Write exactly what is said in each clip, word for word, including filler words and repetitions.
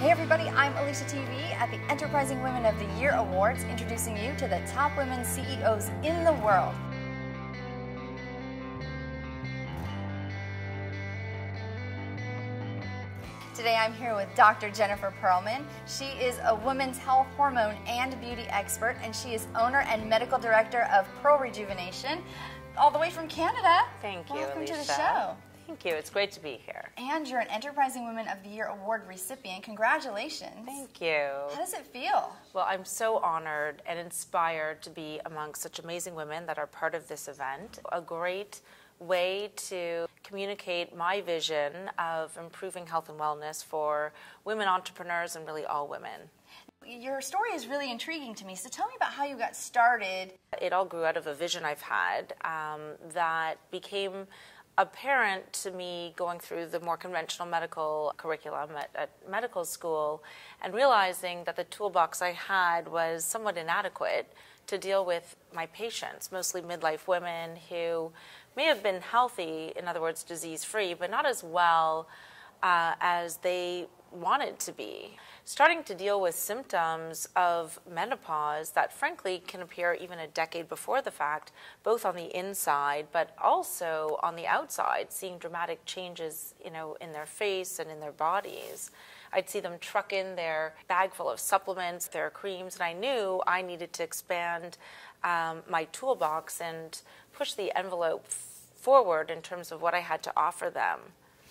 Hey everybody, I'm Alisha T V at the Enterprising Women of the Year Awards, introducing you to the top women C E Os in the world. Today I'm here with Doctor Jennifer Pearlman. She is a women's health, hormone, and beauty expert, and she is owner and medical director of Pearl Rejuvenation, all the way from Canada. Thank you, Welcome Alisha. to the show. Thank you. It's great to be here. And you're an Enterprising Women of the Year Award recipient. Congratulations. Thank you. How does it feel? Well, I'm so honored and inspired to be among such amazing women that are part of this event. A great way to communicate my vision of improving health and wellness for women entrepreneurs and really all women. Your story is really intriguing to me, so tell me about how you got started. It all grew out of a vision I've had um, that became apparent to me going through the more conventional medical curriculum at, at medical school and realizing that the toolbox I had was somewhat inadequate to deal with my patients, mostly midlife women who may have been healthy, in other words, disease-free, but not as well uh, as they wanted to be. Starting to deal with symptoms of menopause that frankly can appear even a decade before the fact, both on the inside but also on the outside, seeing dramatic changes, you know, in their face and in their bodies. I'd see them truck in their bag full of supplements, their creams, and I knew I needed to expand um, my toolbox and push the envelope forward in terms of what I had to offer them.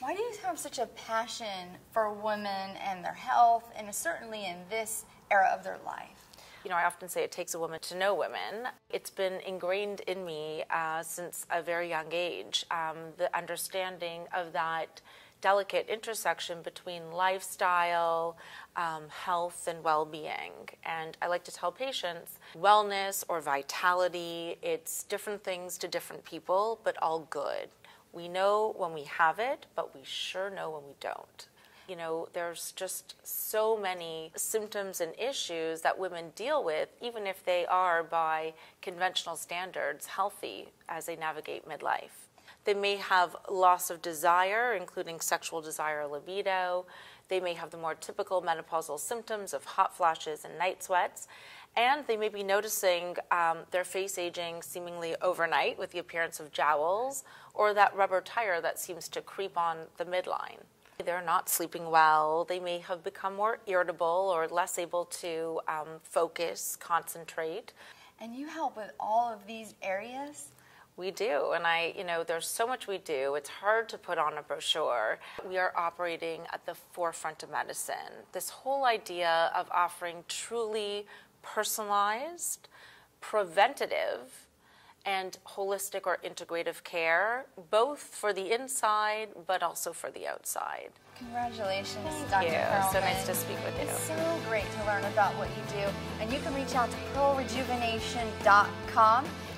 Why do you have such a passion for women and their health, and certainly in this era of their life? You know, I often say it takes a woman to know women. It's been ingrained in me uh, since a very young age, um, the understanding of that delicate intersection between lifestyle, um, health, and well-being. And I like to tell patients wellness or vitality, it's different things to different people, but all good. We know when we have it, but we sure know when we don't. You know, there's just so many symptoms and issues that women deal with, even if they are, by conventional standards, healthy as they navigate midlife. They may have loss of desire, including sexual desire or libido. They may have the more typical menopausal symptoms of hot flashes and night sweats. And they may be noticing um, their face aging seemingly overnight with the appearance of jowls or that rubber tire that seems to creep on the midline. They're not sleeping well. They may have become more irritable or less able to um, focus, concentrate. And you help with all of these areas? We do, and I, you know, there's so much we do. It's hard to put on a brochure. We are operating at the forefront of medicine. This whole idea of offering truly personalized, preventative, and holistic or integrative care, both for the inside but also for the outside. Congratulations, Doctor Pearlman. So nice to speak with you. It's so great to learn about what you do. And you can reach out to pearl rejuvenation dot com,